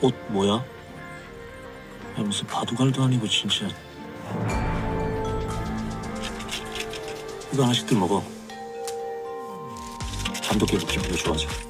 옷 뭐야? 아니, 무슨 바둑알도 아니고 진짜. 이거 하나씩들 먹어. 잠도 깨고 기분도 좋아져.